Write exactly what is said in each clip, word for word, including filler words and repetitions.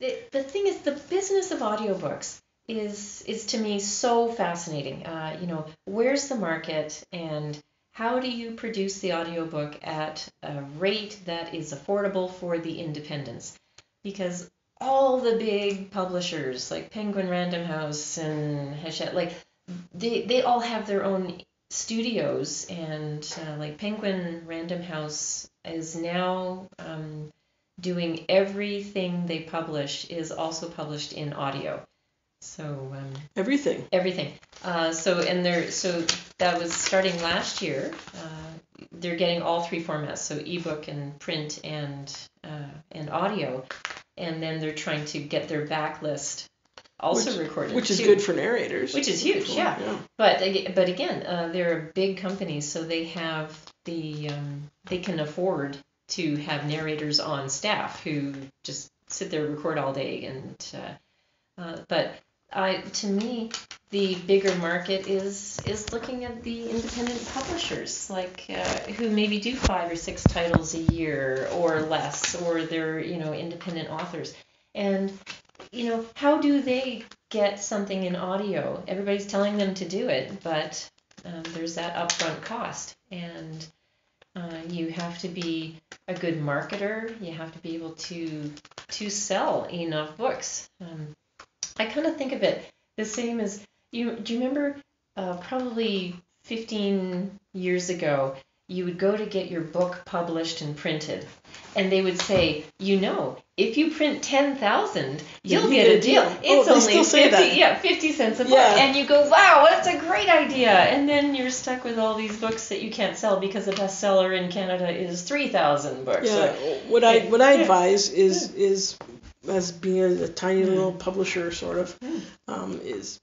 The, the thing is, the business of audiobooks is, is to me so fascinating. Uh, you know, where's the market and how do you produce the audiobook at a rate that is affordable for the independents? Because all the big publishers like Penguin Random House and Hachette, like they, they all have their own studios, and uh, like Penguin Random House is now um, doing everything they publish is also published in audio. So um, everything, everything. Uh, so and they're so that was starting last year. Uh, they're getting all three formats, so ebook and print and uh, and audio, and then they're trying to get their backlist also which, recorded, which is too. Good for narrators, which is huge. Cool. Yeah. yeah. But but again, uh, they're a big company, so they have the um, they can afford to have narrators on staff who just sit there and record all day and. Uh, uh, but I to me. The bigger market is is looking at the independent publishers, like uh, who maybe do five or six titles a year or less, or they're you know independent authors, and you know how do they get something in audio? Everybody's telling them to do it, but um, there's that upfront cost, and uh, you have to be a good marketer. You have to be able to to sell enough books. Um, I kind of think of it the same as. You, do you remember uh, probably fifteen years ago, you would go to get your book published and printed, and they would say, you know, if you print ten thousand, you'll you get, get a deal. deal. It's oh, only fifty, yeah, fifty cents a book. Yeah. And you go, wow, that's a great idea. And then you're stuck with all these books that you can't sell because the bestseller in Canada is three thousand books. Yeah, so, what, I, what I advise is, is as being a tiny little mm. publisher sort of, mm. um, is...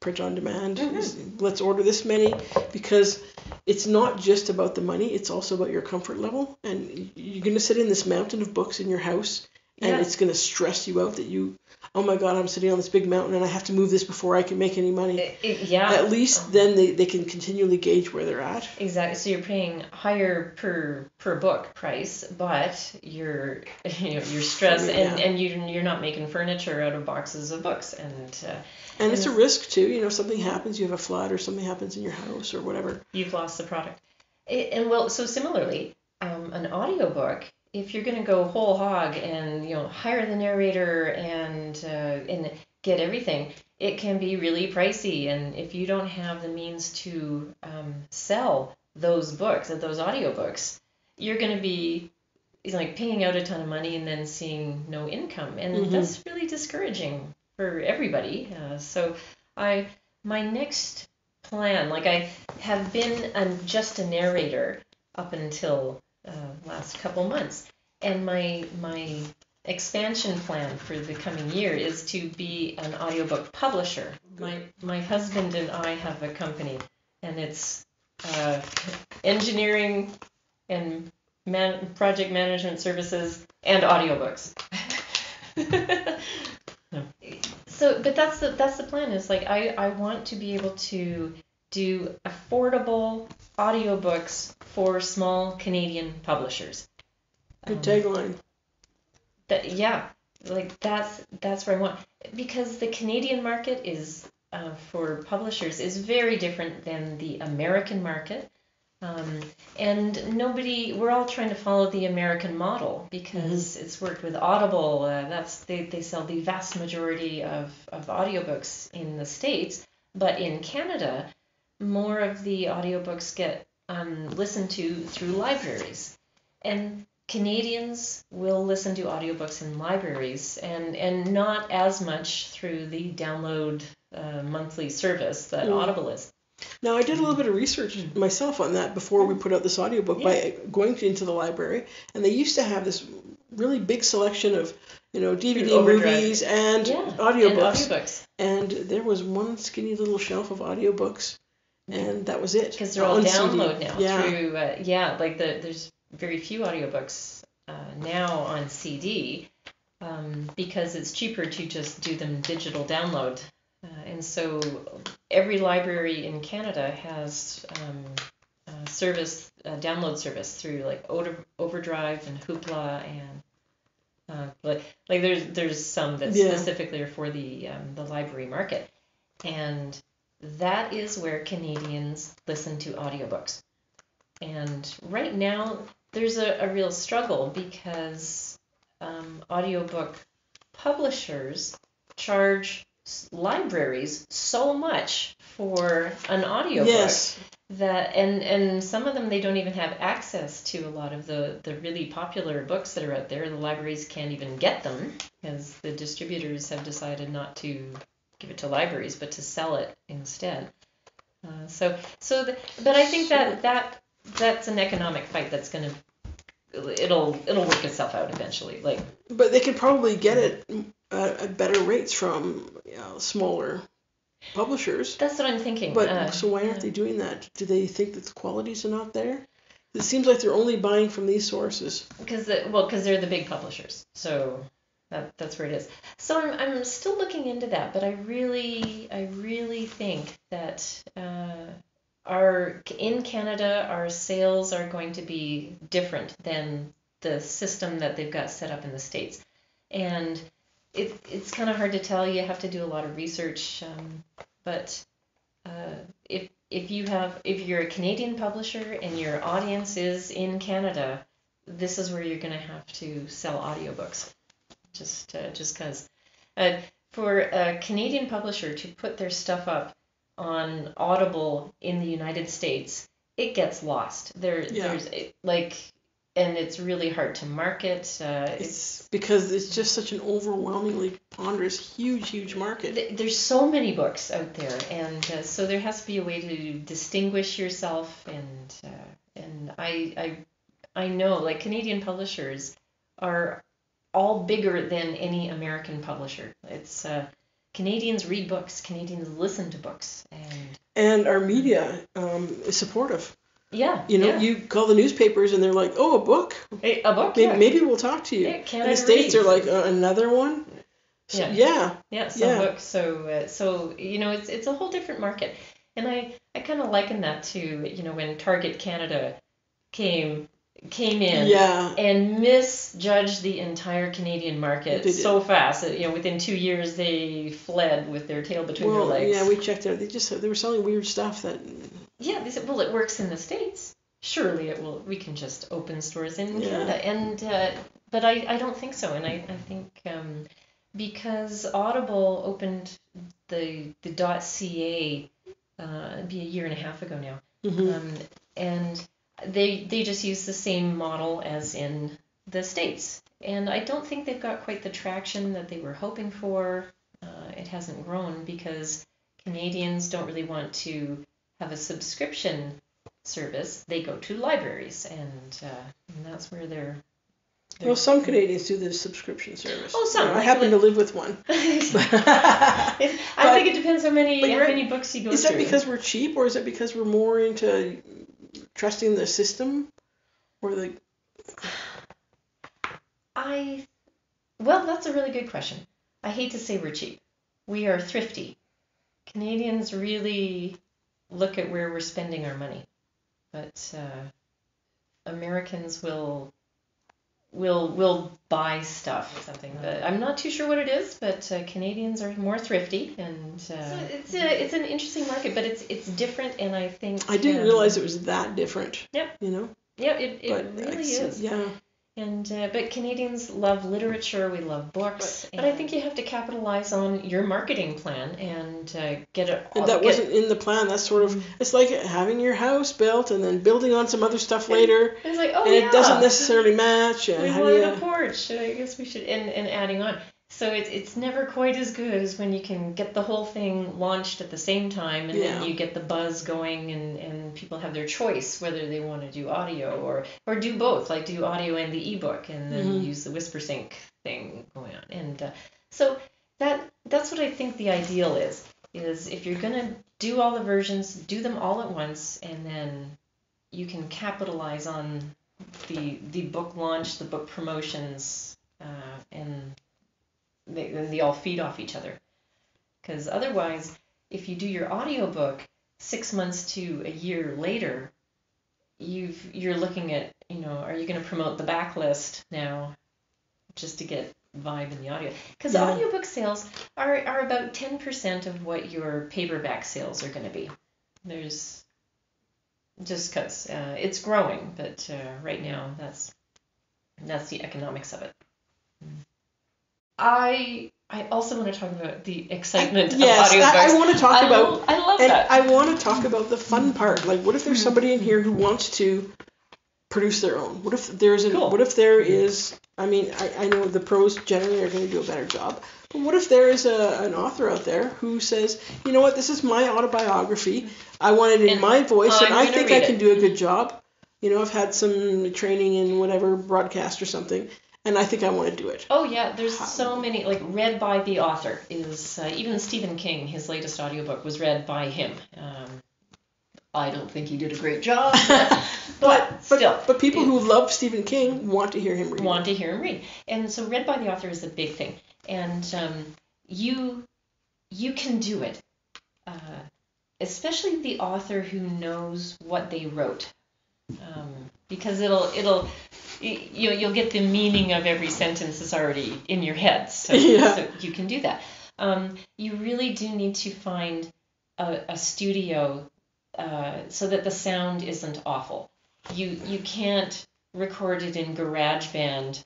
print on demand. Mm-hmm. Let's order this many, because it's not just about the money, it's also about your comfort level, and you're going to sit in this mountain of books in your house, and yeah. it's going to stress you out that you oh my god, I'm sitting on this big mountain and I have to move this before I can make any money. It, it, yeah. At least then they, they can continually gauge where they're at. Exactly. So you're paying higher per per book price, but you're you know you're stressed I mean, and, yeah. and you you're not making furniture out of boxes of books, and uh, and, and it's a risk too. You know, something happens, you have a flood, or something happens in your house, or whatever. You've lost the product. It, and well, so similarly, um, an audiobook. If you're going to go whole hog and you know hire the narrator and uh, and get everything, it can be really pricey. And if you don't have the means to um, sell those books, those audiobooks, you're going to be like paying out a ton of money and then seeing no income, and mm-hmm. that's really discouraging for everybody. Uh, so I my next plan, like I have been um, just a narrator up until. Uh, last couple months, and my my expansion plan for the coming year is to be an audiobook publisher. My my husband and I have a company, and it's uh, engineering and man, project management services and audiobooks. no. So, but that's the that's the plan. Is like I I want to be able to do affordable audiobooks for small Canadian publishers. Good um, tagline. That yeah, like that's that's where I want, because the Canadian market is uh, for publishers is very different than the American market, um, and nobody we're all trying to follow the American model because mm-hmm. it's worked with Audible. Uh, that's they they sell the vast majority of of audiobooks in the States, but in Canada. More of the audiobooks get um, listened to through libraries. And Canadians will listen to audiobooks in libraries and, and not as much through the download uh, monthly service that mm. Audible is. Now, I did a little bit of research mm. myself on that before we put out this audiobook yeah. by going into the library. And they used to have this really big selection of you know, D V D movies and, yeah. audiobooks. and audiobooks. And there was one skinny little shelf of audiobooks. And that was it. Because they're all download C D. Now. Yeah. Through, uh, yeah, like the, there's very few audiobooks uh, now on C D um, because it's cheaper to just do them digital download. Uh, and so every library in Canada has um, a service, a download service through like Overdrive and Hoopla and uh, but like there's there's some that yeah. specifically are for the um, the library market, and that is where Canadians listen to audiobooks. And right now there's a, a real struggle because um, audiobook publishers charge libraries so much for an audiobook yes. that and and some of them they don't even have access to a lot of the the really popular books that are out there. The libraries can't even get them because the distributors have decided not to give it to libraries but to sell it instead. Uh, so so the, but I think that that that's an economic fight that's going to it'll it'll work itself out eventually. Like, but they could probably get it at, at better rates from you know, smaller publishers. That's what I'm thinking. But uh, so why aren't uh, they doing that? Do they think that the qualities are not there? It seems like they're only buying from these sources. Because the, well, because they're the big publishers, so that that's where it is. So I'm I'm still looking into that, but I really I really think that. Uh, Our, in Canada, our sales are going to be different than the system that they've got set up in the States. And it, it's kind of hard to tell. You have to do a lot of research. Um, but uh, if if you have if you're a Canadian publisher and your audience is in Canada, this is where you're going to have to sell audiobooks. Just uh, just because uh, for a Canadian publisher to put their stuff up on Audible in the United States, it gets lost. There, yeah. There's like, and it's really hard to market. Uh, it's, it's because it's just such an overwhelmingly ponderous, huge, huge market. Th- there's so many books out there, and uh, so there has to be a way to distinguish yourself. And uh, and I I I know like Canadian publishers are all bigger than any American publisher. It's uh, Canadians read books. Canadians listen to books, and and our media um, is supportive. Yeah, you know, yeah. You call the newspapers, and they're like, "Oh, a book, a, a book. Maybe, yeah. maybe we'll talk to you." Yeah, Canada in the States reads. Are like uh, another one. So, yeah, yeah, yeah. Some yeah. books. So, uh, so you know, it's it's a whole different market, and I, I kind of liken that to you know when Target Canada came. came in yeah. and misjudged the entire Canadian market so fast that, you know, within two years they fled with their tail between well, their legs. Yeah, we checked out. They just, they were selling weird stuff that... Yeah, they said, well, it works in the States. Surely it will. We can just open stores in yeah. Canada. And, uh, but I, I don't think so. And I, I think um, because Audible opened the, the .ca uh, it'd be a year and a half ago now. Mm-hmm. Um, and... They they just use the same model as in the States. And I don't think they've got quite the traction that they were hoping for. Uh, it hasn't grown because Canadians don't really want to have a subscription service. They go to libraries, and, uh, and that's where they're... they're well, some Canadians do the subscription service. Oh, some. You know, I happen to live with one. I but, think it depends how many, how many books you go through. Is that because we're cheap, or is that because we're more into... trusting the system or the I well that's a really good question. I hate to say we're cheap. We are thrifty. Canadians really look at where we're spending our money, but uh, Americans will will will buy stuff or something. But I'm not too sure what it is, but uh, Canadians are more thrifty, and uh, so it's a, it's an interesting market, but it's it's different, and I think I didn't um, realize it was that different. Yep. You know. Yeah, it it but really is. Yeah. And uh, but Canadians love literature. We love books, but, but I think you have to capitalize on your marketing plan and uh, get it. And that get, wasn't in the plan. That's sort of it's like having your house built and then building on some other stuff later. It's like oh and yeah. it doesn't necessarily match. And we wanted yeah. a porch. I guess we should and, and adding on. So it's it's never quite as good as when you can get the whole thing launched at the same time, and yeah. then you get the buzz going, and, and people have their choice whether they want to do audio or, or do both, like do audio and the ebook, and then mm-hmm. use the WhisperSync thing going on. And uh, so that that's what I think the ideal is is if you're gonna do all the versions, do them all at once, and then you can capitalize on the the book launch, the book promotions, uh, and They, they all feed off each other, because otherwise if you do your audiobook six months to a year later, you've you're looking at you know are you going to promote the backlist now, just to get vibe in the audio. Because yeah. audiobook sales are, are about ten percent of what your paperback sales are going to be. There's just because uh, it's growing, but uh, right now that's that's the economics of it. I I also want to talk about the excitement yes, of audiobooks. Yes, I, I want to talk I about... Lo- I love and that. I want to talk about the fun part. Like, what if there's somebody in here who wants to produce their own? What if there's a... Cool. What if there is... I mean, I, I know the pros generally are going to do a better job, but what if there is a, an author out there who says, you know what, this is my autobiography. I want it in and my voice, I'm and I think I can it. do a good job. You know, I've had some training in whatever broadcast or something, and I think I want to do it. Oh, yeah, there's so many, like, read by the author is, uh, even Stephen King, his latest audiobook was read by him. Um, I don't think he did a great job, but, but, but still. But people it, who love Stephen King want to hear him read. Want to hear him read. And so read by the author is a big thing. And um, you you can do it, uh, especially the author who knows what they wrote, um, because it'll, it'll you, you'll get the meaning of every sentence that's already in your head. So, yeah. so you can do that. Um, you really do need to find a, a studio Uh, so that the sound isn't awful. You you can't record it in GarageBand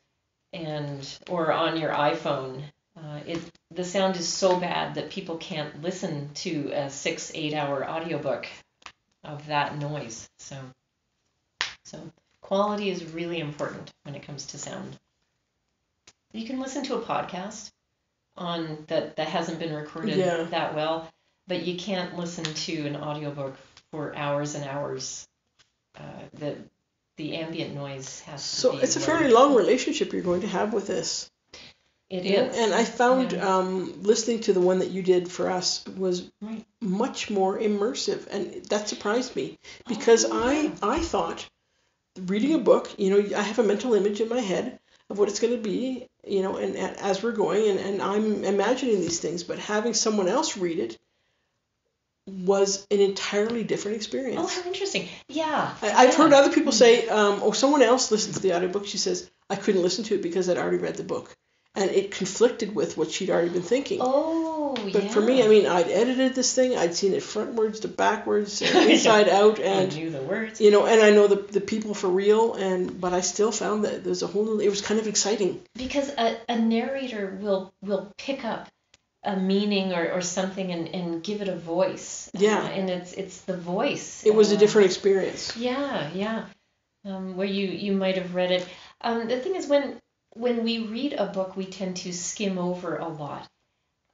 and or on your iPhone. Uh, it the sound is so bad that people can't listen to a six eight hour audiobook of that noise. So so quality is really important when it comes to sound. You can listen to a podcast on that that hasn't been recorded yeah. that well, but you can't listen to an audiobook for hours and hours. Uh, the the ambient noise has so to be... So it's a fairly long relationship you're going to have with this. It yeah. is. And I found yeah. um, listening to the one that you did for us was right. much more immersive. And that surprised me. Because oh, yeah. I I thought, reading a book, you know, I have a mental image in my head of what it's going to be, you know, and, and as we're going. And, and I'm imagining these things. But having someone else read it was an entirely different experience. Oh, how interesting. Yeah. I, I've yeah. heard other people say, um, oh, someone else listened to the audiobook. She says, I couldn't listen to it because I'd already read the book. And it conflicted with what she'd already been thinking. Oh, but yeah. But for me, I mean, I'd edited this thing. I'd seen it frontwards to backwards, inside out. And I knew the words. You know, and I know the the people for real. And But I still found that there's a whole new... It was kind of exciting. Because a, a narrator will will pick up a meaning or, or something and, and give it a voice. Yeah. Uh, and it's it's the voice. It was uh, a different experience. Yeah, yeah. Um, where you, you might have read it. Um, the thing is, when when we read a book, we tend to skim over a lot.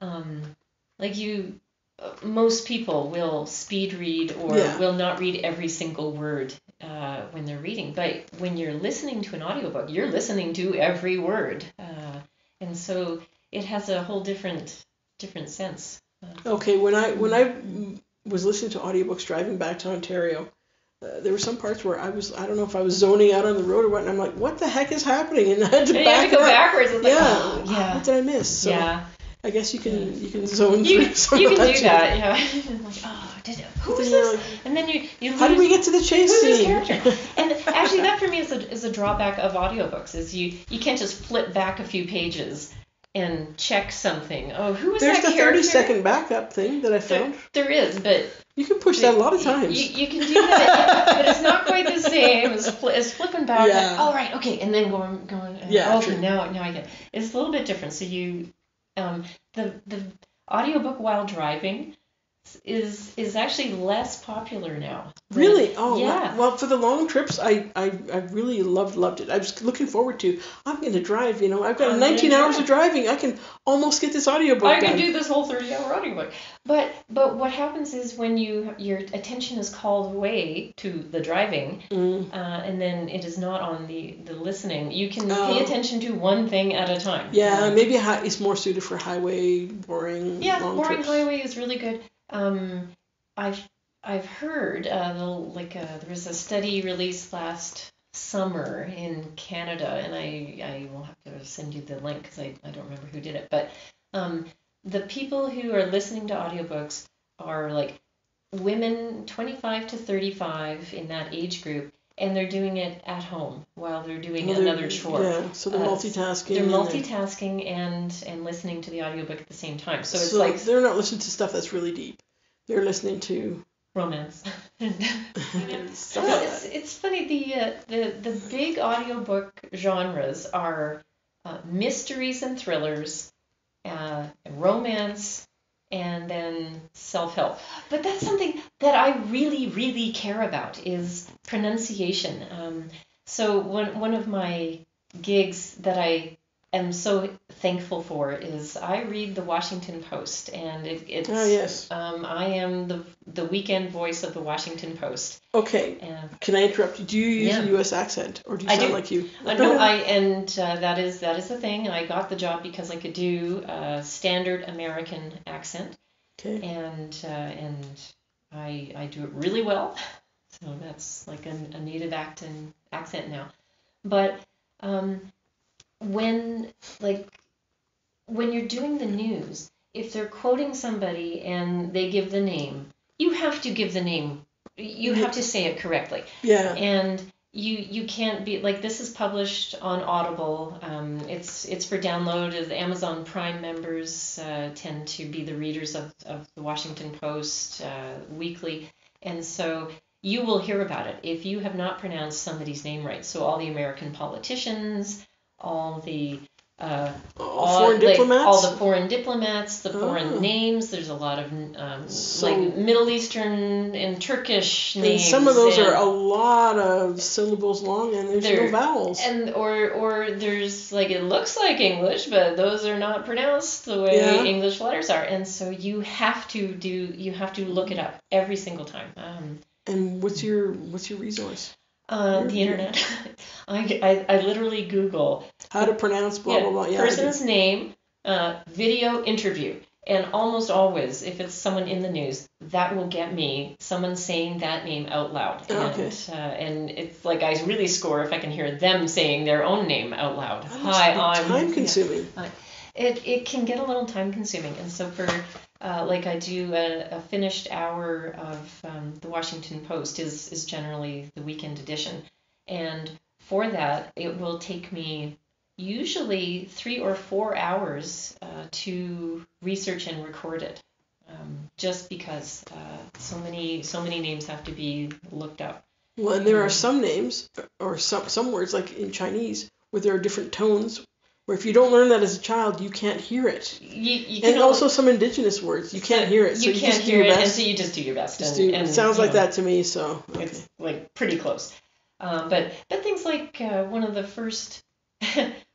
Um, like you, uh, most people will speed read or yeah. will not read every single word uh, when they're reading. But when you're listening to an audiobook, you're listening to every word. Uh, and so it has a whole different... different sense. Okay, when I when I was listening to audiobooks driving back to Ontario, uh, there were some parts where I was, I don't know if I was zoning out on the road or what, and I'm like, what the heck is happening? And I had to, back had to go backwards. It's yeah. Like, oh, yeah. What did I miss? So yeah. I guess you can you can zone you, through some you can do that, yeah. You know? Like, oh, did it, who was this? Like, and then you, you how did we get to the chase scene? Who's this character? And actually, that for me is a is a drawback of audiobooks, is you you can't just flip back a few pages and check something. Oh, who was There's that the character? thirty second backup thing that I found. There, there is, but... You can push that a lot of times. You, you can do that, but it's not quite the same as, fl- as flipping back. Yeah. Like, all right, okay, and then going... going uh, yeah, okay, true. Now, now I get it. It's a little bit different. So you... Um, the, the audiobook while driving is is actually less popular now. Really? Than, oh, yeah. Well, for the long trips, I, I, I really loved loved it. I was looking forward to, I'm going to drive, you know, I've got I'm nineteen hours of driving. I can almost get this audiobook I done. Can do this whole thirty-hour audiobook. But but what happens is when you your attention is called away to the driving, mm. uh, and then it is not on the, the listening, you can oh. pay attention to one thing at a time. Yeah, um, maybe it's more suited for highway, boring, yeah, long boring trips. Highway is really good. Um, I've I've heard uh, the, like uh, there was a study released last summer in Canada, and I, I will have to send you the link because I, I don't remember who did it. But um, the people who are listening to audiobooks are like women twenty-five to thirty-five in that age group, and they're doing it at home while they're doing well, another they're, chore. Yeah, so they're uh, multitasking. They're multitasking and, and and listening to the audiobook at the same time. So it's so like they're not listening to stuff that's really deep. They're listening to romance. and, and stuff well, like it's that. It's funny, the uh, the the big audiobook genres are uh, mysteries and thrillers, uh, and romance, and then self-help. But that's something that I really, really care about is pronunciation. Um, so one, one of my gigs that I am so thankful for is I read the Washington Post, and it, it's oh, yes. um, I am the the weekend voice of the Washington Post. Okay. Uh, Can I interrupt you? Do you use yeah. a U S accent, or do you sound I do. like you? Uh, no, I and uh, that is that is the thing. I got the job because I could do a standard American accent. Okay. And uh, and I I do it really well. So that's like a, a native actin, accent now. But um. When, like, when you're doing the news, if they're quoting somebody and they give the name, you have to give the name. You have to say it correctly. Yeah. And you you can't be, like, this is published on Audible. Um, it's it's for download. The Amazon Prime members uh, tend to be the readers of, of the Washington Post uh, weekly. And so you will hear about it if you have not pronounced somebody's name right. So all the American politicians... all the uh, all, foreign like, diplomats? all the foreign diplomats, the foreign oh. names. There's a lot of um, so, like Middle Eastern and Turkish and names. Some of those and are a lot of syllables long, and there's there, no vowels. And or or there's like it looks like English, but those are not pronounced the way yeah. English letters are. And so you have to do you have to look it up every single time. Um, and what's your what's your resource? Uh, the internet. I, I, I literally Google how to pronounce blah yeah, blah blah. Yeah, person's name, uh, video interview, and almost always, if it's someone in the news, that will get me someone saying that name out loud. And okay. uh, and it's like I really score if I can hear them saying their own name out loud. Hi, I'm. Time consuming. Yeah, uh, it it can get a little time consuming, and so for. Uh, like I do a, a finished hour of um, the Washington Post is, is generally the weekend edition. And for that, it will take me usually three or four hours uh, to research and record it, um, just because uh, so many so many names have to be looked up. Well, and there are some names or some, some words, like in Chinese, where there are different tones. Where if you don't learn that as a child, you can't hear it. You, you and also some indigenous words. You can't hear it. So you, you can't just hear do your best. It, and so you just do your best. Just and, do, and, it sounds like know, that to me, so... Okay. It's, like, pretty close. Um, but but things like uh, one of the first...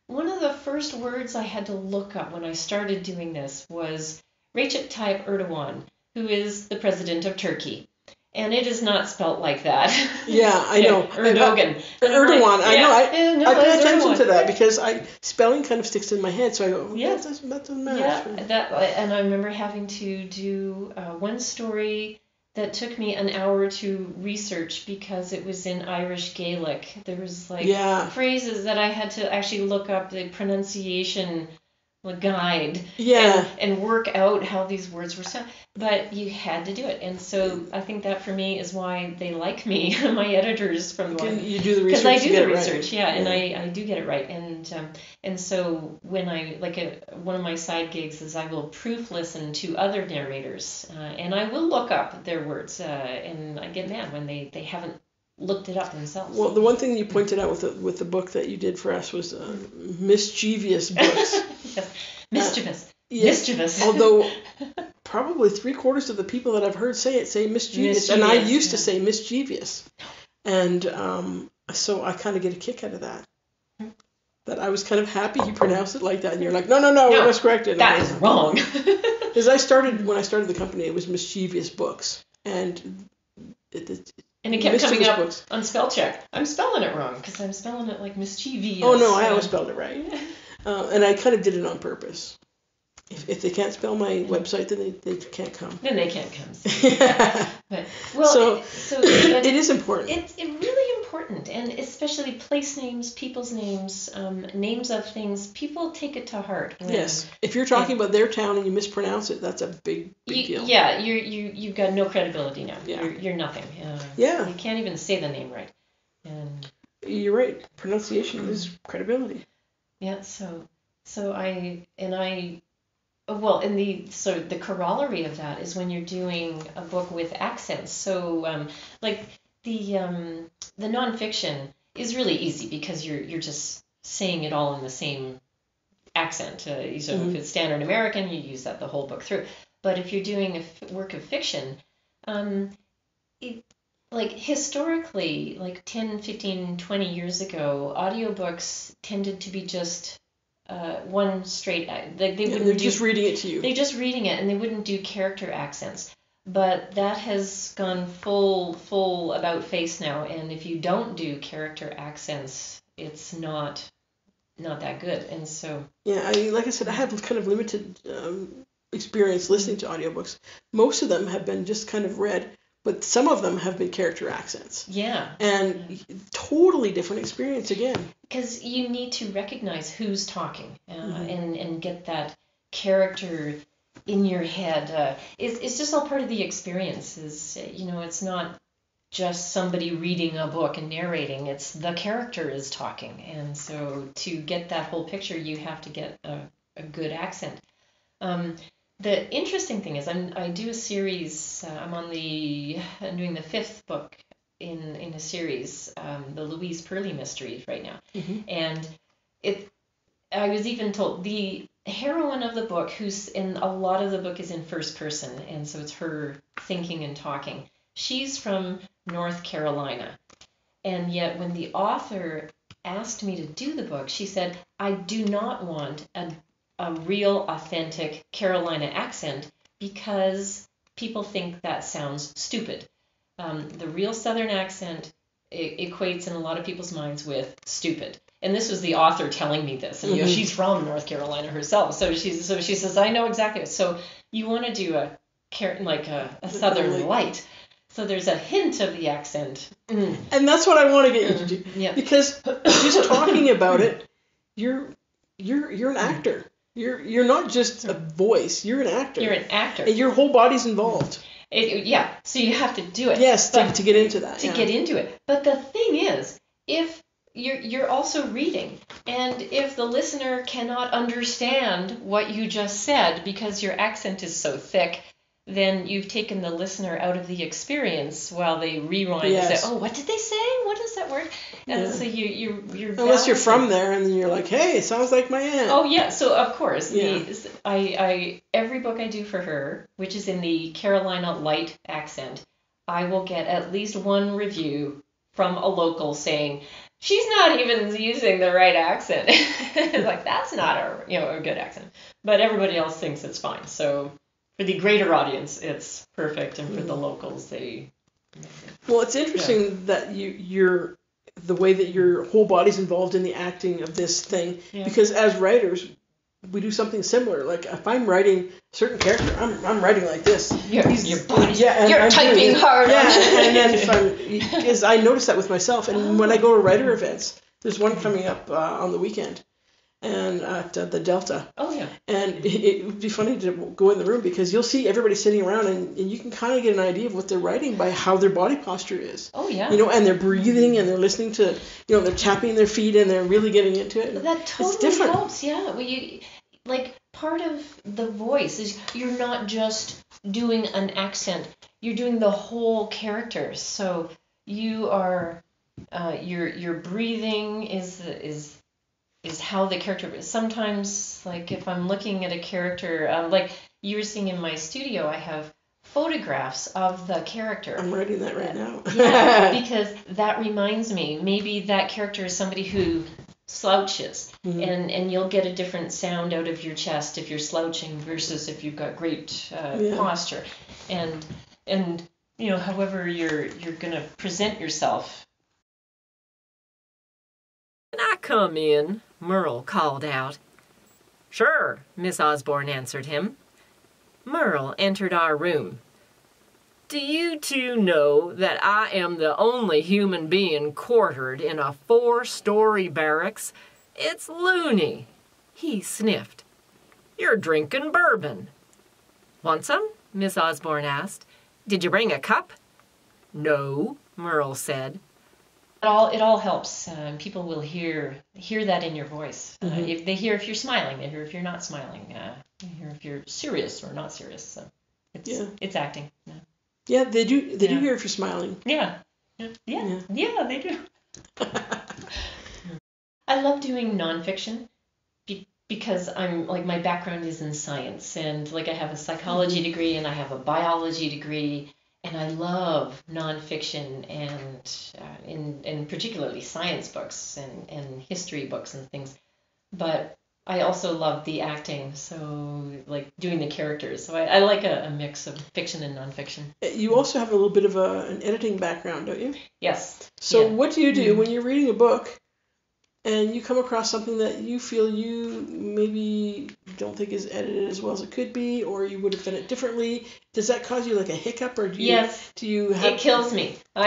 one of the first words I had to look up when I started doing this was Recep Tayyip Erdogan, who is the president of Turkey. And it is not spelt like that. Yeah, I know. Erdogan. Erdogan. I know. I, yeah, no, I pay attention Erdogan. to that because I spelling kind of sticks in my head. So I go, oh, yeah. that doesn't, that doesn't matter. Yeah, that, and I remember having to do uh, one story that took me an hour to research because it was in Irish Gaelic. There was like yeah. phrases that I had to actually look up the pronunciation guide yeah. and, and work out how these words were sound. But you had to do it. And so I think that for me is why they like me, my editors from the You do the research. Because I do the research, right. yeah, and yeah. I, I do get it right. And um, and so when I, like a, one of my side gigs is I will proof listen to other narrators. Uh, and I will look up their words. Uh, and I get mad when they, they haven't looked it up themselves. Well, the one thing you pointed out with the, with the book that you did for us was uh, Mischievous Books. Yes. Mischievous. Uh, yes. Mischievous. Although... Probably three quarters of the people that I've heard say it say mischievous, mischievous and I used yeah. to say mischievous, and um, so I kind of get a kick out of that. That I was kind of happy he pronounced it like that, and you're like, no, no, no, no, let's correct it. That is wrong. Because I started when I started the company, it was Mischievous Books, and it, it, and it kept coming up books. on spell check. I'm spelling it wrong because I'm spelling it like mischievous. Oh no, I always spelled it right, uh, and I kind of did it on purpose. If, if they can't spell my website, then they, they can't come. Then they can't come. So. yeah. but, well, so, so but it is important. It's it really important, and especially place names, people's names, um, names of things. People take it to heart. When, yes. If you're talking and, about their town and you mispronounce it, that's a big, big you, deal. Yeah, you you you've got no credibility now. Yeah. You're, you're nothing. Uh, yeah. You can't even say the name right. And you're right. Pronunciation is credibility. Yeah. So, so I and I, well, and the so the corollary of that is when you're doing a book with accents. So, um, like the um the nonfiction is really easy because you're you're just saying it all in the same accent. Uh, so mm-hmm. if it's standard American, you use that the whole book through. But if you're doing a f- work of fiction, um, it, like historically, like ten, fifteen, twenty years ago, audiobooks tended to be just uh, one straight. Like they yeah, they're do, just reading it to you. They're just reading it, and they wouldn't do character accents. But that has gone full, full about face now. And if you don't do character accents, it's not, not that good. And so yeah, I like I said, I have kind of limited um, experience listening to audiobooks. Most of them have been just kind of read. But some of them have been character accents. Yeah. And yeah. totally different experience again. Because you need to recognize who's talking uh, mm-hmm. and, and get that character in your head. Uh, it's, it's just all part of the experience. Is, you know, it's not just somebody reading a book and narrating. It's the character is talking. And so to get that whole picture, you have to get a, a good accent. Um The interesting thing is, I'm, I do a series. Uh, I'm on the I'm doing the fifth book in in a series, um, the Louise Pearlie Mysteries right now, mm-hmm. and it. I was even told the heroine of the book, who's in a lot of the book, is in first person, and so it's her thinking and talking. She's from North Carolina, and yet when the author asked me to do the book, she said, "I do not want a." a real authentic Carolina accent because people think that sounds stupid. Um, the real Southern accent it equates in a lot of people's minds with stupid. And this was the author telling me this. And you know, she's from North Carolina herself. So she's so she says, I know exactly. So you want to do a like a, a Southern light. So there's a hint of the accent. Mm. And that's what I want to get you to do. Yeah. Because just talking about it, you're you're you're an actor. You're you're not just a voice. You're an actor. You're an actor. And your whole body's involved. It, yeah. So you have to do it. Yes, to, to get into that. To yeah. get into it. But the thing is, if you're you're also reading, and if the listener cannot understand what you just said because your accent is so thick, then you've taken the listener out of the experience while they rewind yes. and say, "Oh, what did they say? What is that word?" And yeah. so you you you're balancing. Unless you're from there, and then you're like, "Hey, it sounds like my aunt." Oh yeah, so of course, yeah. the, I I every book I do for her, which is in the Carolina light accent, I will get at least one review from a local saying she's not even using the right accent. It's like that's not a you know a good accent, but everybody else thinks it's fine. So. For the greater audience, it's perfect, and for the locals, they. Well, it's interesting yeah. that you you're the way that your whole body's involved in the acting of this thing, yeah. because as writers, we do something similar. Like if I'm writing a certain character, I'm I'm writing like this. Your, your body, yeah, and you're I'm typing hard. Yeah, and, and then if I'm, is I notice that with myself, and oh. when I go to writer events, there's one coming up uh, on the weekend. And at uh, the Delta. Oh, yeah. And it, it would be funny to go in the room because you'll see everybody sitting around and, and you can kind of get an idea of what they're writing by how their body posture is. Oh, yeah. You know, and they're breathing and they're listening to, you know, they're tapping their feet and they're really getting into it. That totally helps, yeah. Well, you, like, part of the voice is you're not just doing an accent. You're doing the whole character. So you are, uh, your, your breathing is is... is how the character is. Sometimes, like, if I'm looking at a character, um, like you were seeing in my studio, I have photographs of the character. I'm writing that right now. Yeah, because that reminds me, maybe that character is somebody who slouches, mm-hmm. and, and you'll get a different sound out of your chest if you're slouching versus if you've got great uh, yeah. posture. And, and you know, however you're you're going to present yourself. Can I come in? Merle called out. Sure, Miss Osborne answered him. Merle entered our room. Do you two know that I am the only human being quartered in a four-story barracks? It's loony. He sniffed. You're drinking bourbon. Want some? Miss Osborne asked. Did you bring a cup? No, Merle said. It all it all helps. Um, people will hear hear that in your voice. Mm-hmm. Uh, if they hear if you're smiling, they hear if you're not smiling. Uh, they hear if you're serious or not serious. So it's yeah. it's acting. Yeah. yeah, they do they yeah. do hear if you're smiling. Yeah, yeah, yeah, yeah, yeah they do. I love doing nonfiction be- because I'm like my background is in science, and like I have a psychology mm-hmm. degree and I have a biology degree. And I love nonfiction and, uh, in, and particularly science books and, and history books and things. But I also love the acting, so like doing the characters. So I, I like a, a mix of fiction and nonfiction. You also have a little bit of a, an editing background, don't you? Yes. So yeah. What do you do when you're reading a book and you come across something that you feel you maybe don't think is edited as well as it could be, or you would have done it differently? Does that cause you like a hiccup, or do you? Yes. Do you? Have... It kills me. I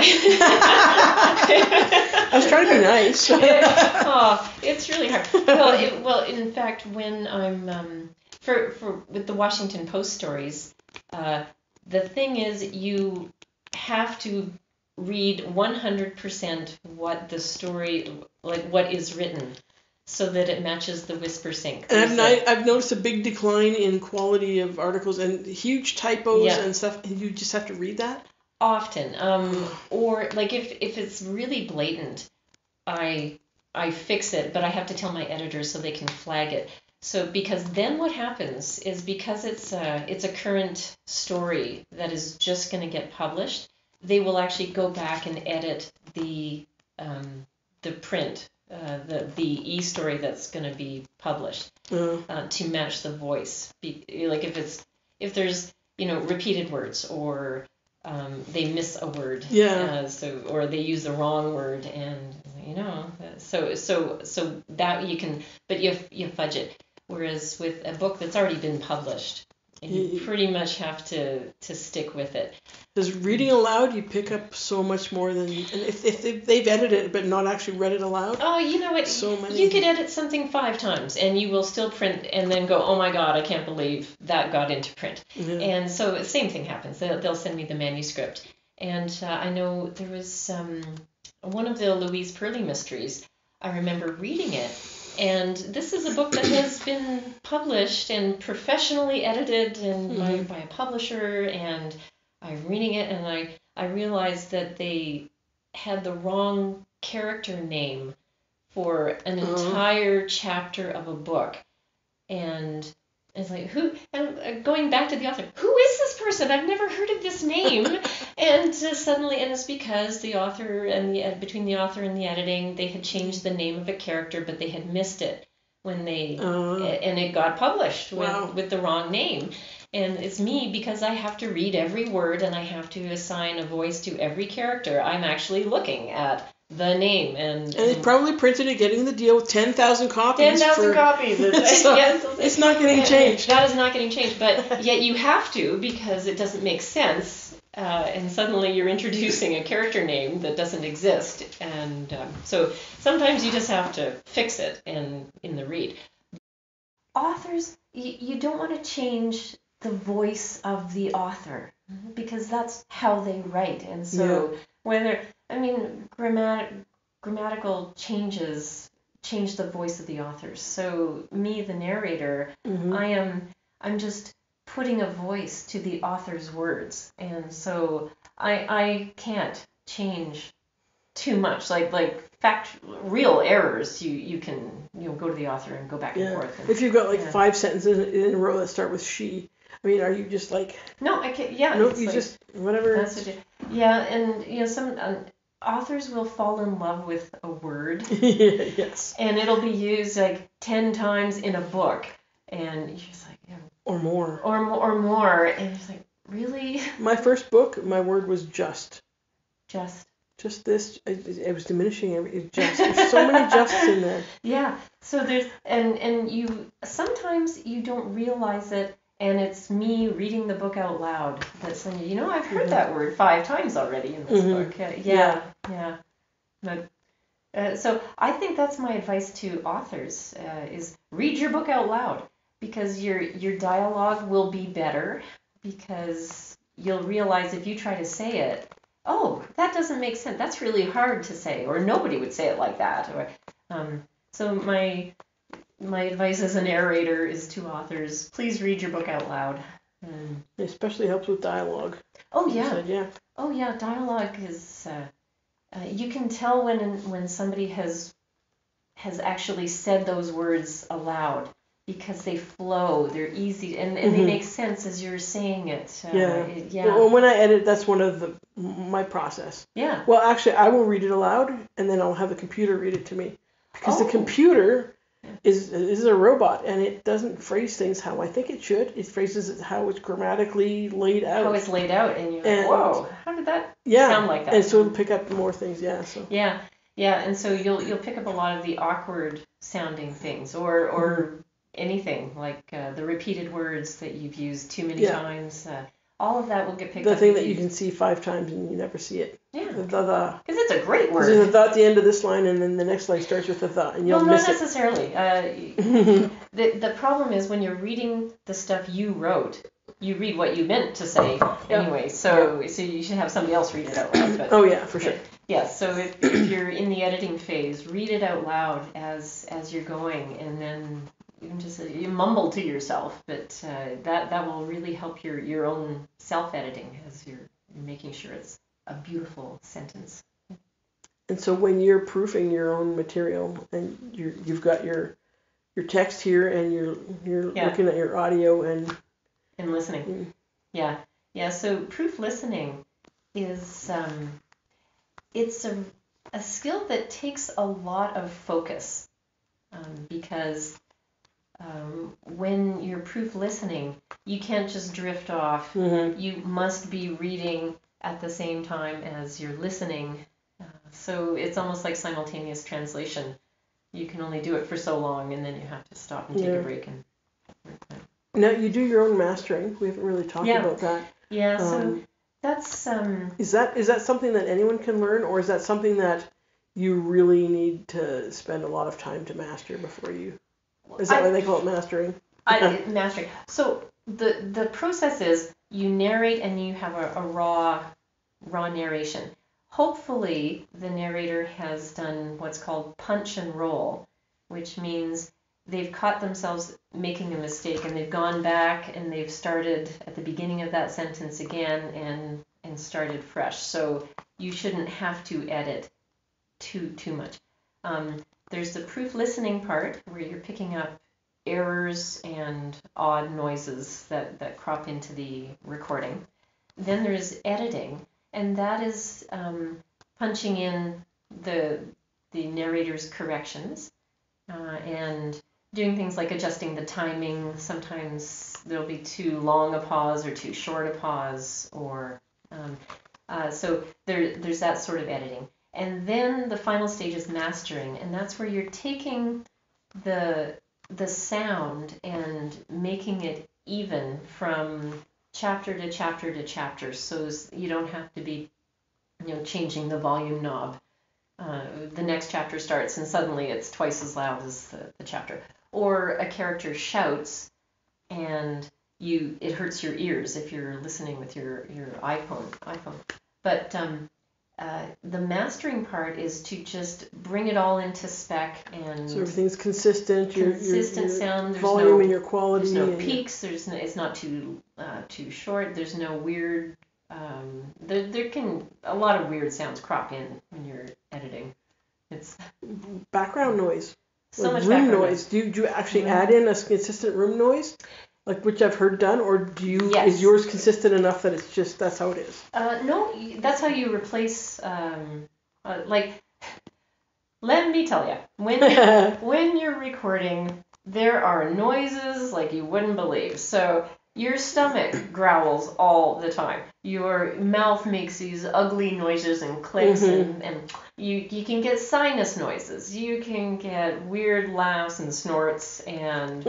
was trying to be nice. it, oh, it's really hard. Well, it, well, in fact, when I'm um, for for with the Washington Post stories, uh, the thing is you have to read one hundred percent what the story, like what is written, so that it matches the WhisperSync. And I've, I've noticed a big decline in quality of articles and huge typos yeah. and stuff. And you just have to read that? Often. Um, or like if, if it's really blatant, I I fix it, but I have to tell my editor so they can flag it. So because then what happens is because it's a, it's a current story that is just going to get published, they will actually go back and edit the um, the print, uh, the the e-story that's going to be published mm. uh, to match the voice. Be, like if it's if there's you know repeated words, or um, they miss a word, yeah, uh, so or they use the wrong word, and you know so so so that you can, but you you fudge it. Whereas with a book that's already been published, and you pretty much have to, to stick with it. Because reading aloud, you pick up so much more than... And if, if they've, they've edited it but not actually read it aloud... Oh, you know what? So many. You could edit something five times and you will still print and then go, oh my God, I can't believe that got into print. Yeah. And so the same thing happens. They'll, they'll send me the manuscript. And uh, I know there was um, one of the Louise Pearlie Mysteries. I remember reading it. And this is a book that has been published and professionally edited and mm-hmm. by, by a publisher, and I'm reading it and I, I realized that they had the wrong character name for an mm-hmm. entire chapter of a book. And it's like, who, and going back to the author, who is this person? I've never heard of this name. and uh, suddenly, and it's because the author and the, uh, between the author and the editing, they had changed the name of a character, but they had missed it when they, uh, and it got published with, wow. with the wrong name. And it's me, because I have to read every word and I have to assign a voice to every character. I'm actually looking at the name, and and they probably printed it, getting the deal with ten thousand copies. Ten thousand copies. so yes, it's not getting changed. That is not getting changed, but yet you have to, because it doesn't make sense. Uh, and suddenly you're introducing a character name that doesn't exist, and um, so sometimes you just have to fix it in in the read. Authors, you, you don't want to change the voice of the author, because that's how they write, and so yeah. whether. I mean, grammat- grammatical changes change the voice of the authors. So me, the narrator, mm-hmm. I am I'm just putting a voice to the author's words, and so I I can't change too much. Like like fact real errors, you you can you know, go to the author and go back yeah. and forth. And, if you've got like yeah. five sentences in a row that start with she. I mean, are you just like... No, I can't, yeah. No, you like, just, whatever. That's what it, yeah, and, you know, some um, authors will fall in love with a word. yes. And it'll be used, like, ten times in a book. And you're just like... You know, or more. Or, or more. And it's like, really? My first book, my word was just. Just. Just this. It, it was diminishing. It just. There's so many justs in there. Yeah. So there's... And, and you... Sometimes you don't realize it. And it's me reading the book out loud that saying, you know, I've heard mm-hmm. that word five times already in this mm-hmm. book. Uh, yeah, yeah. yeah. But, uh, so I think that's my advice to authors uh, is read your book out loud, because your your dialogue will be better, because you'll realize if you try to say it, oh, that doesn't make sense. That's really hard to say, or nobody would say it like that. Or, um, so my my advice as a narrator is to authors, please read your book out loud. Um, it especially helps with dialogue. Oh yeah. Said, yeah. Oh yeah. Dialogue is. Uh, uh, you can tell when when somebody has has actually said those words aloud, because they flow, they're easy, and, and mm-hmm. they make sense as you're saying it. Uh, yeah. It, yeah. Well, when I edit, that's one of the my process. Yeah. Well, actually, I will read it aloud, and then I'll have the computer read it to me, because oh. the computer is is a robot, and it doesn't phrase things how I think it should. It phrases it how it's grammatically laid out. How it's laid out, and you're and, like, whoa, how did that yeah. sound like that? And so it'll pick up more things. Yeah. So. Yeah. Yeah. And so you'll you'll pick up a lot of the awkward sounding things, or or. Mm-hmm. Anything like uh, the repeated words that you've used too many yeah. times, uh, all of that will get picked the up. The thing that you can see five times and you never see it. Yeah. The the. Because it's a great word. There's a the at the end of this line, and then the next line starts with the the, and you'll well, miss it. Well, not necessarily. Uh, the the problem is when you're reading the stuff you wrote, you read what you meant to say yep. anyway. So so you should have somebody else read it out loud. But, oh yeah, for sure. Yeah. So if, if you're in the editing phase, read it out loud as as you're going, and then. Even just you mumble to yourself, but uh, that that will really help your your own self editing as you're making sure it's a beautiful sentence. And so when you're proofing your own material, and you you've got your your text here, and you're you're yeah. looking at your audio and and listening. And, yeah, yeah. So proof listening is um, it's a a skill that takes a lot of focus um, because. Um, when you're proof listening, you can't just drift off. Mm-hmm. You must be reading at the same time as you're listening. Uh, so it's almost like simultaneous translation. You can only do it for so long, and then you have to stop and take yeah. a break. And now you do your own mastering. We haven't really talked yeah. about that. Yeah. So um, that's. Um, is that is that something that anyone can learn, or is that something that you really need to spend a lot of time to master before you? Is that I, why they call it mastering? I, mastering. So the the process is you narrate and you have a, a raw raw narration. Hopefully the narrator has done what's called punch and roll, which means they've caught themselves making a mistake and they've gone back and they've started at the beginning of that sentence again and and started fresh. So you shouldn't have to edit too too much. Um, There's the proof listening part where you're picking up errors and odd noises that, that crop into the recording. Then there's editing, and that is um, punching in the the narrator's corrections uh, and doing things like adjusting the timing. Sometimes there'll be too long a pause or too short a pause, or um, uh, so there there's that sort of editing. And then the final stage is mastering, and that's where you're taking the the sound and making it even from chapter to chapter to chapter, so you don't have to be, you know, changing the volume knob. Uh, the next chapter starts, and suddenly it's twice as loud as the, the chapter. Or a character shouts, and you it hurts your ears if you're listening with your your iPhone iPhone. But um, Uh, the mastering part is to just bring it all into spec and so everything's consistent. Your, consistent your, your sound. There's volume no, and your quality. There's no peaks. Your... There's no, it's not too uh, too short. There's no weird. Um, there there can a lot of weird sounds crop in when you're editing. It's background noise. So like much room background noise. noise. Do you, do you actually mm-hmm. add in a consistent room noise? Like which I've heard done, or do you? Yes. Is yours consistent enough that it's just that's how it is? Uh, no, that's how you replace. Um, uh, like, let me tell you, when when you're recording, there are noises like you wouldn't believe. So your stomach growls all the time. Your mouth makes these ugly noises and clicks, mm-hmm. and, and you you can get sinus noises. You can get weird laughs and snorts and.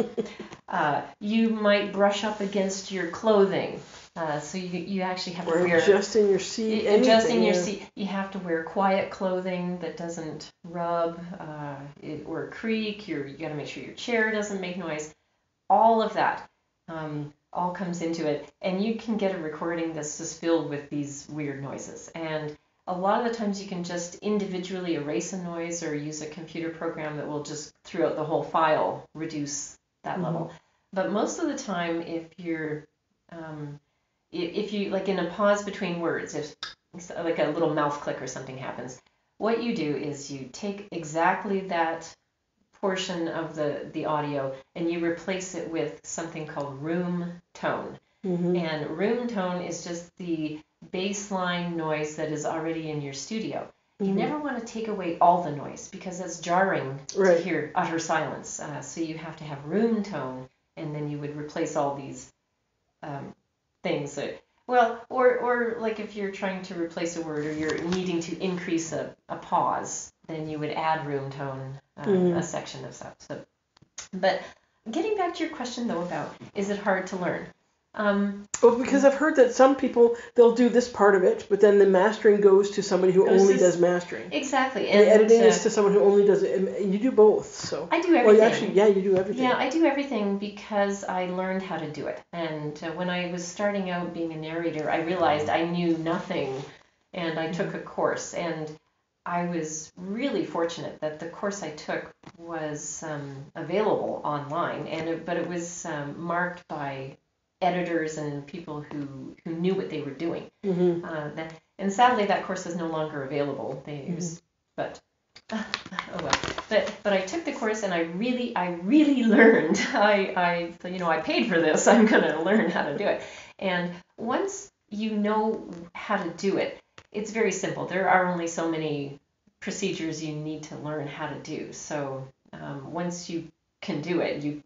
Uh, you might brush up against your clothing, uh, so you you actually have or to wear adjusting your seat. Adjusting anything, your yeah. seat, you have to wear quiet clothing that doesn't rub uh, it, or creak. You're, you got to make sure your chair doesn't make noise. All of that. Um, all comes into it. And you can get a recording that's just filled with these weird noises. And a lot of the times you can just individually erase a noise or use a computer program that will just throughout the whole file reduce that mm-hmm. level. But most of the time, if you're, um, if you, like in a pause between words, if like a little mouth click or something happens, what you do is you take exactly that portion of the, the audio and you replace it with something called room tone. Mm-hmm. And room tone is just the baseline noise that is already in your studio. Mm-hmm. You never want to take away all the noise because that's jarring right. to hear utter silence. Uh, so you have to have room tone, and then you would replace all these um, things that, well, or or like if you're trying to replace a word or you're needing to increase a, a pause, then you would add room tone, um, mm. a section of stuff. So, but getting back to your question, though, about is it hard to learn? Um, well, because I've heard that some people, they'll do this part of it, but then the mastering goes to somebody who only to, does mastering. Exactly. And the editing uh, is to someone who only does it. And you do both. So I do everything. Well, you actually, yeah, you do everything. Yeah, I do everything because I learned how to do it. And uh, when I was starting out being a narrator, I realized I knew nothing, and I took a course. And I was really fortunate that the course I took was um, available online, and it, but it was um, marked by editors and people who, who knew what they were doing. Mm-hmm. Uh, that, and sadly, that course is no longer available. They mm-hmm. use, but uh, oh well. But but I took the course and I really I really learned. I I you know I paid for this. I'm gonna learn how to do it. And once you know how to do it, it's very simple. There are only so many procedures you need to learn how to do. So um, once you can do it, you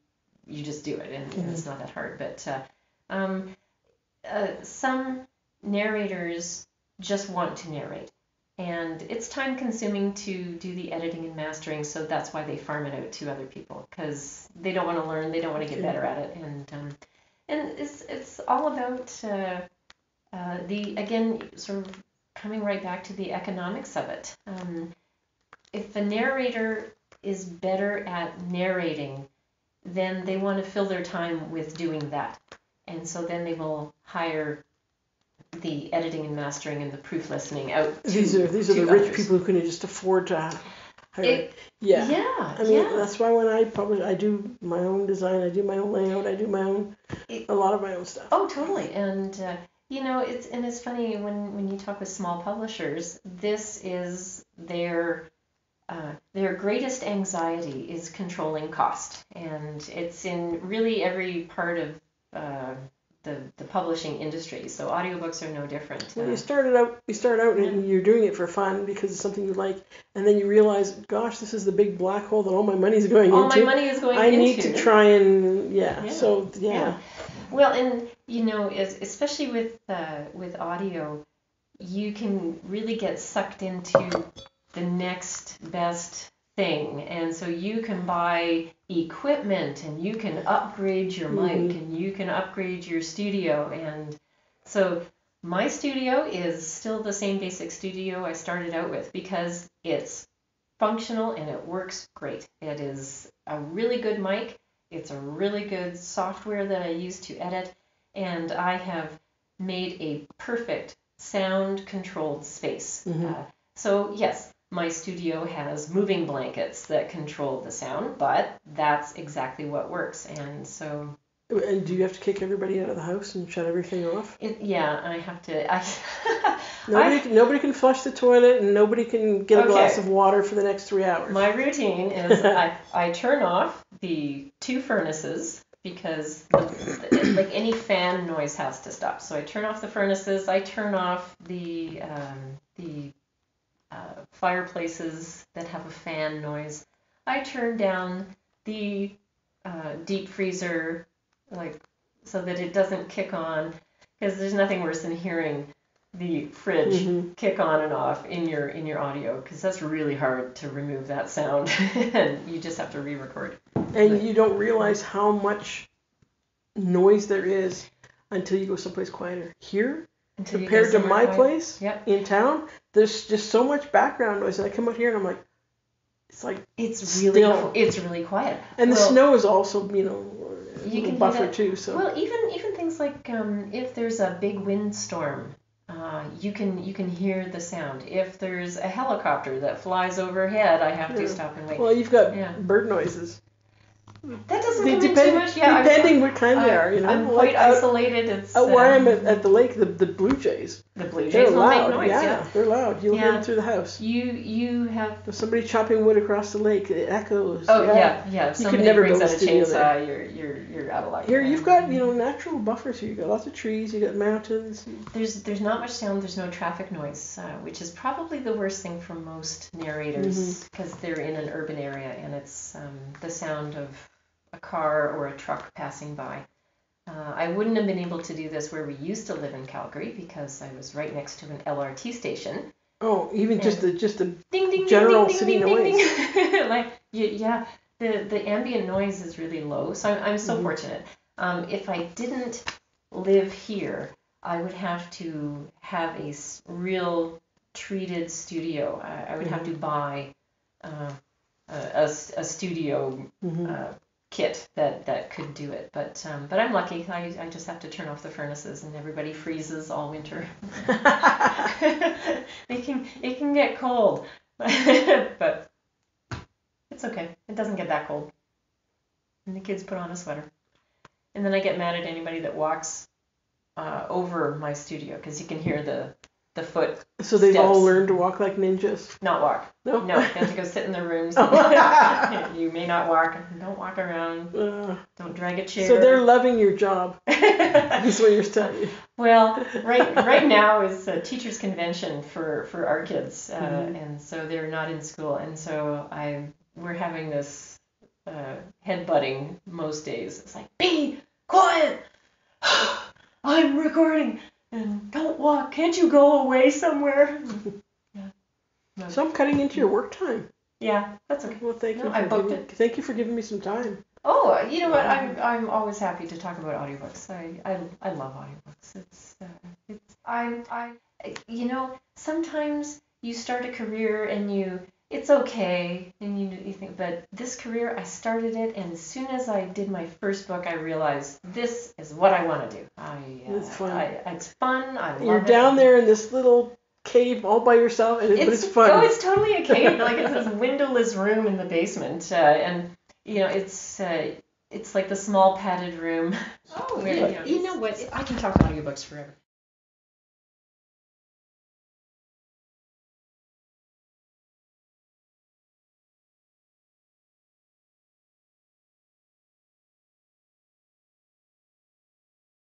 you just do it, and, mm-hmm. and it's not that hard. But uh, Um, uh, some narrators just want to narrate, and it's time consuming to do the editing and mastering, so that's why they farm it out to other people, because they don't want to learn, they don't want to get better at it, and um, and it's it's all about uh, uh, the, again, sort of coming right back to the economics of it. Um, if a narrator is better at narrating, then they want to fill their time with doing that. And so then they will hire the editing and mastering and the proof listening out to These are, these are the rich others. People who can just afford to hire. It, yeah. Yeah. I mean, yeah. That's why when I publish, I do my own design, I do my own layout, I do my own, it, a lot of my own stuff. Oh, totally. And, uh, you know, it's and it's funny when, when you talk with small publishers, this is their... Uh, their greatest anxiety is controlling cost, and it's in really every part of uh, the the publishing industry. So audiobooks are no different. Well, uh, you started out, you start out, yeah. and you're doing it for fun because it's something you like, and then you realize, gosh, this is the big black hole that all my money's going all into. All my money is going I into. I need to try and yeah. yeah. So yeah. yeah. Well, and you know, especially with uh, with audio, you can really get sucked into the next best thing. And so you can buy equipment and you can upgrade your mm-hmm. mic and you can upgrade your studio. And so my studio is still the same basic studio I started out with because it's functional and it works great. It is a really good mic. It's a really good software that I use to edit. And I have made a perfect sound controlled space. Mm-hmm. Uh, so yes, my studio has moving blankets that control the sound, but that's exactly what works. And so... And do you have to kick everybody out of the house and shut everything off? It, yeah, I have to... I, nobody, I, nobody can flush the toilet and nobody can get a okay. glass of water for the next three hours. My routine is I, I turn off the two furnaces because the, the, like any fan noise has to stop. So I turn off the furnaces, I turn off the um, the... Uh, fireplaces that have a fan noise. I turn down the uh, deep freezer, like so that it doesn't kick on, because there's nothing worse than hearing the fridge mm-hmm. kick on and off in your in your audio, because that's really hard to remove that sound, and you just have to re-record. And like, you don't realize how much noise there is until you go someplace quieter. Here, until compared to my quiet. place yep. in town, there's just so much background noise, and I come out here and I'm like, it's like it's really still. it's really quiet. And well, the snow is also, you know, you can buffer too. So well, even even things like um, if there's a big windstorm, uh, you can you can hear the sound. If there's a helicopter that flies overhead, I have yeah. to stop and wait. Well, you've got yeah. bird noises. That doesn't come depend, in too much. Yeah, depending I'm, what kind I, they are, you know. I'm quite like isolated. Out, it's, out where um, I'm at, at the lake, the, the blue jays. The blue jays will loud. make noise. Yeah, yeah, they're loud. You'll yeah. hear them through the house. You you have. There's somebody chopping wood across the lake. It echoes. Oh yeah, yeah. yeah. If you could never go to a chainsaw. You're you're you're out of luck. Here you've got you know natural buffers here. You got lots of trees. You got mountains. There's there's not much sound. There's no traffic noise, uh, which is probably the worst thing for most narrators because mm-hmm. they're in an urban area and it's um, the sound of a car or a truck passing by. Uh, I wouldn't have been able to do this where we used to live in Calgary because I was right next to an L R T station. Oh, even and just the just the ding, ding, general ding, ding, city ding, noise. Ding, ding. Like yeah, the the ambient noise is really low, so I'm I'm so mm-hmm. fortunate. Um, if I didn't live here, I would have to have a real treated studio. I, I would mm-hmm. have to buy uh, a, a a studio. Mm-hmm. Uh, kit that that could do it, but um but I'm lucky. I, I just have to turn off the furnaces and everybody freezes all winter. They can it can get cold. But it's okay, it doesn't get that cold, and the kids put on a sweater. And then I get mad at anybody that walks uh over my studio because you can hear the The foot. So they've steps. all learned to walk like ninjas? Not walk. No. No, they have to go sit in their rooms. Oh. You may not walk. Don't walk around. Uh, Don't drag a chair. So they're loving your job. That's what you're studying. Well, right right now is a teacher's convention for, for our kids. Uh, mm-hmm. And so they're not in school. And so I we're having this uh, headbutting most days. It's like, be quiet. I'm recording. And don't walk. Can't you go away somewhere? Yeah. No. So I'm cutting into your work time. Yeah, that's okay. Well, thank no, you. I booked giving, it. Thank you for giving me some time. Oh, you know what? I'm I'm always happy to talk about audiobooks. I I, I love audiobooks. It's uh, it's I I you know sometimes you start a career and you it's okay and you you think but this career I started it and as soon as I did my first book I realized this is what I want to do. I, uh, it's fun. I, it's fun. I love You're it. down there in this little cave all by yourself, and it, it's, but it's fun. Oh, it's totally a cave. Like it's this windowless room in the basement, uh, and you know it's uh, it's like the small padded room. Oh, where, yeah. You know, you know what? I can talk audiobooks forever.